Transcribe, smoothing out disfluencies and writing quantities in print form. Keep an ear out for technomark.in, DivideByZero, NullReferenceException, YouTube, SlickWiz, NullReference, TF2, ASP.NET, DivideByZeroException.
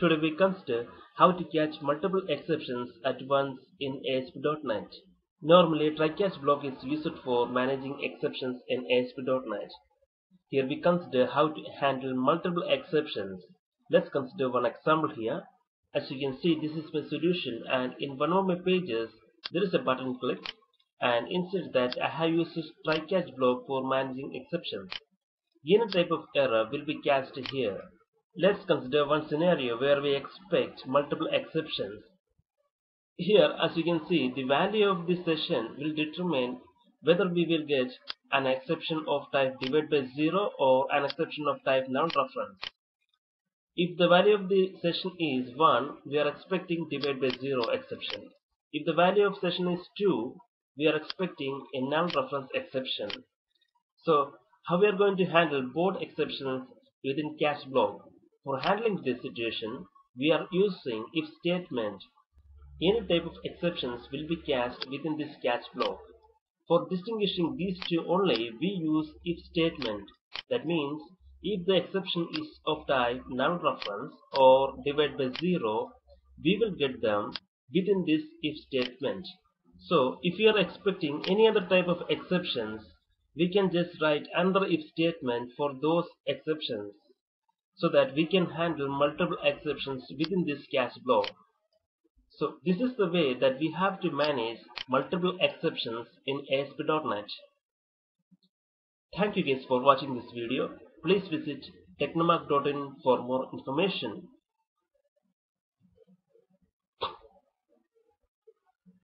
Today we consider how to catch multiple exceptions at once in ASP.NET. Normally, try-catch block is used for managing exceptions in ASP.NET. Here we consider how to handle multiple exceptions. Let's consider one example here. As you can see, this is my solution, and in one of my pages, there is a button click, and inside that I have used try-catch block for managing exceptions. Any type of error will be catched here. Let's consider one scenario where we expect multiple exceptions. Here, as you can see, the value of this session will determine whether we will get an exception of type DivideByZero or an exception of type NullReference. If the value of the session is 1, we are expecting DivideByZero exception. If the value of session is 2, we are expecting a NullReference exception. So, how we are going to handle both exceptions within catch block? For handling this situation, we are using if statement. Any type of exceptions will be cast within this catch block. For distinguishing these two only, we use if statement. That means, if the exception is of type NullReference or DivideByZero, we will get them within this if statement. So, if you are expecting any other type of exceptions, we can just write another if statement for those exceptions, so that we can handle multiple exceptions within this catch block. So this is the way that we have to manage multiple exceptions in ASP.NET. Thank you guys for watching this video. Please visit technomark.in for more information.